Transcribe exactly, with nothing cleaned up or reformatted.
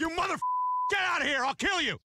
You mother... Get out of here! I'll kill you!